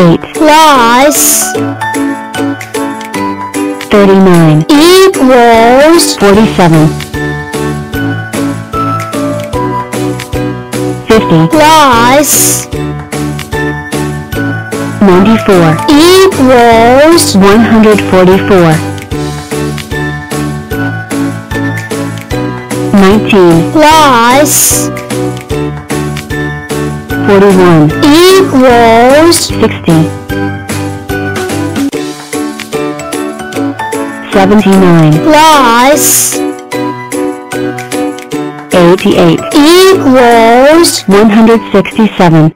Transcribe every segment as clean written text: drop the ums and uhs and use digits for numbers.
8 plus 39 equals 47. 50 plus 94 equals 144. 19 plus 41 equals 60. 79 plus 88 equals 167.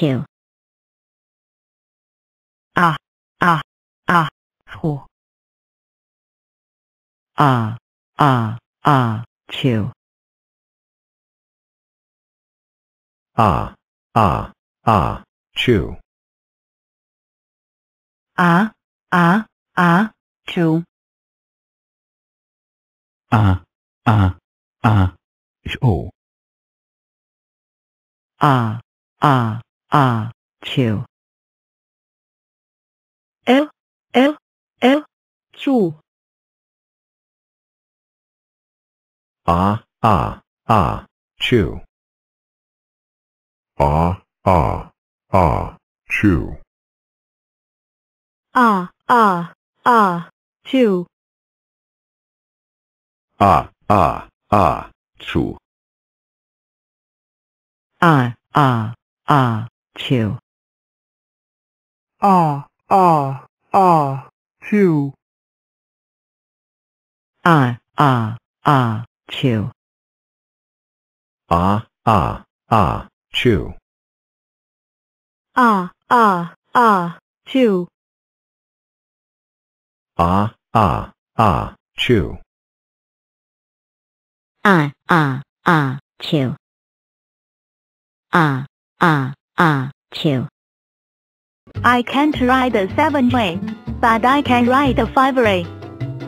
Two. Who? Two. Two. Two. Two. Two. Two. Two. Two. Two. Two. Two. Two. Two. Two. Two. Two. Two. Two. I can't write the 7 way, but I can write the 5 way.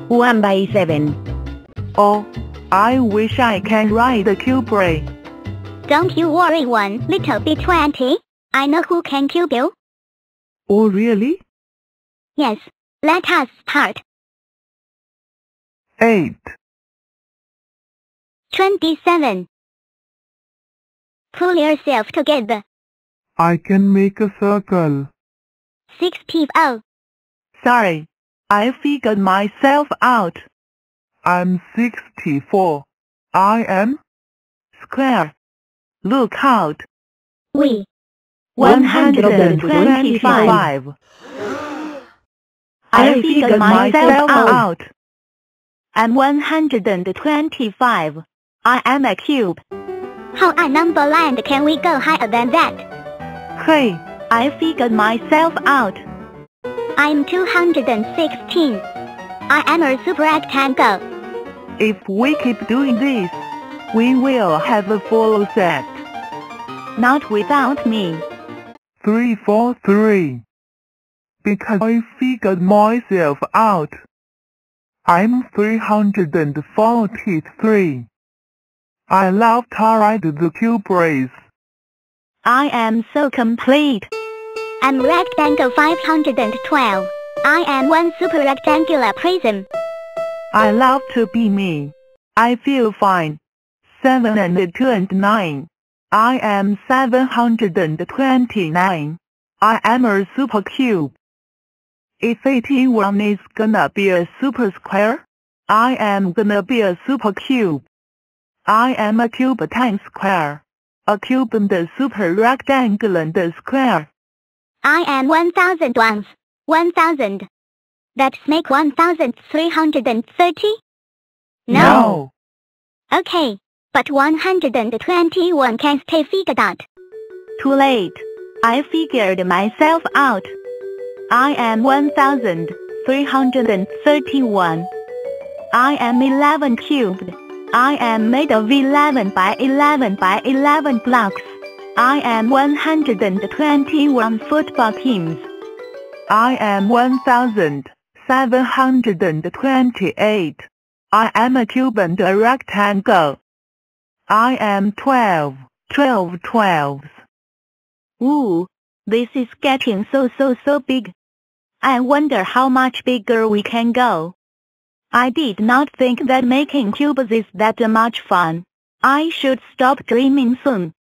1/7. Oh, I wish I can write the cube way. Don't you worry one little bit, Auntie. I know who can cube you. Oh, really? Yes. Let us start. 8 27. Pull yourself together. I can make a circle. 6 people. Sorry, I figured myself out. I'm 64. I am square. Look out. We 125. I figured myself out. I'm 125. I am a cube. How at Numberland can we go higher than that? Hey, I figured myself out. I'm 216. I am a super rectangle. If we keep doing this, we will have a full set. Not without me. 343. Because I figured myself out. I'm 343. I love to write the cube race. I am so complete. I'm rectangle 512. I am one super rectangular prism. I love to be me. I feel fine. 7 and 2 and 9. I am 729. I am a super cube. If 81 is gonna be a super square, I am gonna be a super cube. I am a cube times square. A cube and a super rectangle and a square. I am 1000 once. 1000. That make 1330? No. Okay, but 121 can stay figured out. Too late. I figured myself out. I am 1331. I am 11 cubed. I am made of 11 by 11 by 11 blocks. I am 121 football teams. I am 1728. I am a cube and a rectangle. I am 12 12 12s. Ooh, this is getting so big. I wonder how much bigger we can go. I did not think that making cubes is that much fun. I should stop dreaming soon.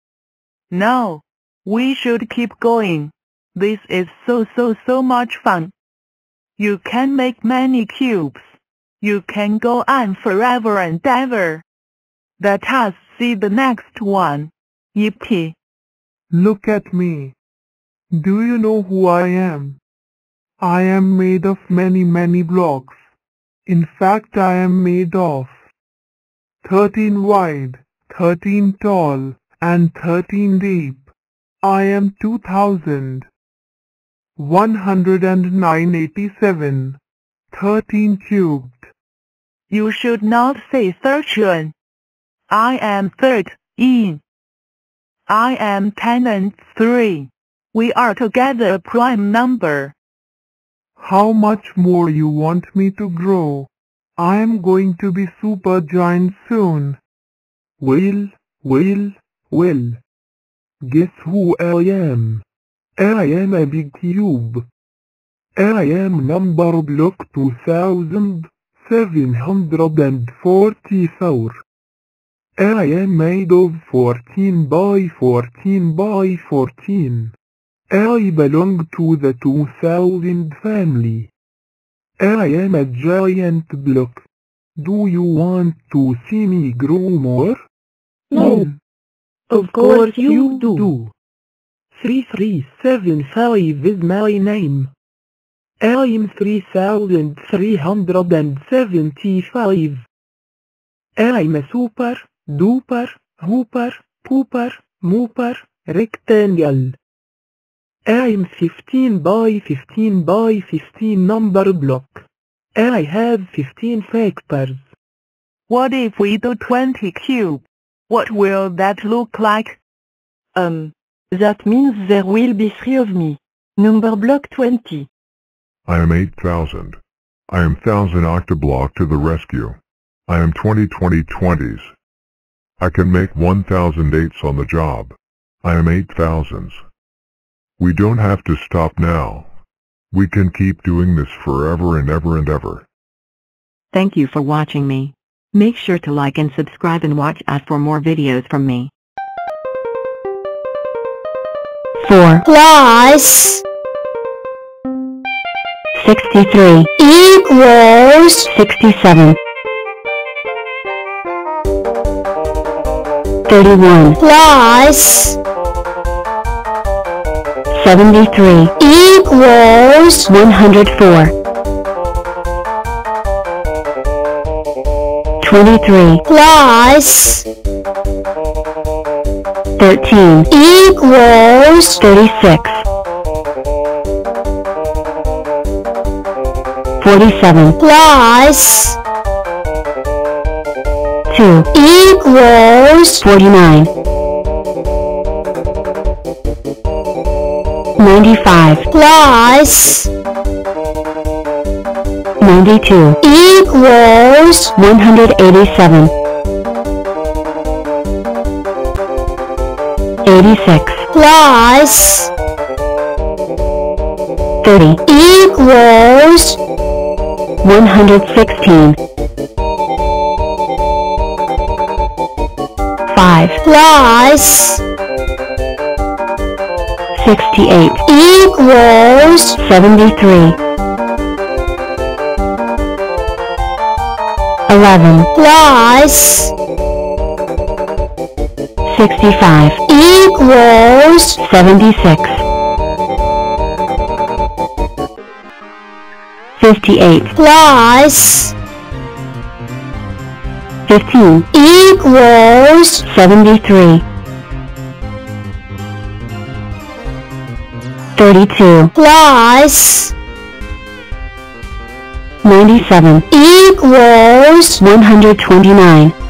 No, we should keep going. This is so much fun. You can make many cubes. You can go on forever and ever. Let us see the next one. Yippee! Look at me. Do you know who I am? I am made of many blocks. In fact, I am made of 13 wide, 13 tall, and 13 deep. I am 2,197. 13 cubed. You should not say 13. I am 13. I am 10 and 3. We are together a prime number. How much more you want me to grow? I am going to be super giant soon. Well. Guess who I am? I am a big cube. I am number block 2744. I am made of 14 by 14 by 14. I belong to the 2000 family. I am a giant block. Do you want to see me grow more? No. Of course you do. 3375 is my name. I am 3375. I am a super, duper, hooper, pooper, mooper, rectangle. I am 15 by 15 by 15 number block. I have 15 factors. What if we do 20 cubes? What will that look like? That means there will be 3 of me. Number block 20. I am 8,000. I am 1,000 octoblock to the rescue. I am 20 20 20s. I can make 1,000 eights on the job. I am 8,000s. We don't have to stop now. We can keep doing this forever and ever and ever. Thank you for watching me. Make sure to like and subscribe and watch us for more videos from me. For class 63 equals 67. 31 plus 73 equals 104. 23 plus 13 equals 36. 47 plus 2 equals 49. 95 plus 92 equals 187. 86 plus 30 equals 116. 5 plus 68 equals 73. 11 plus 65 equals 76. 58 plus 15 equals 73. 32 plus 97 equals 129.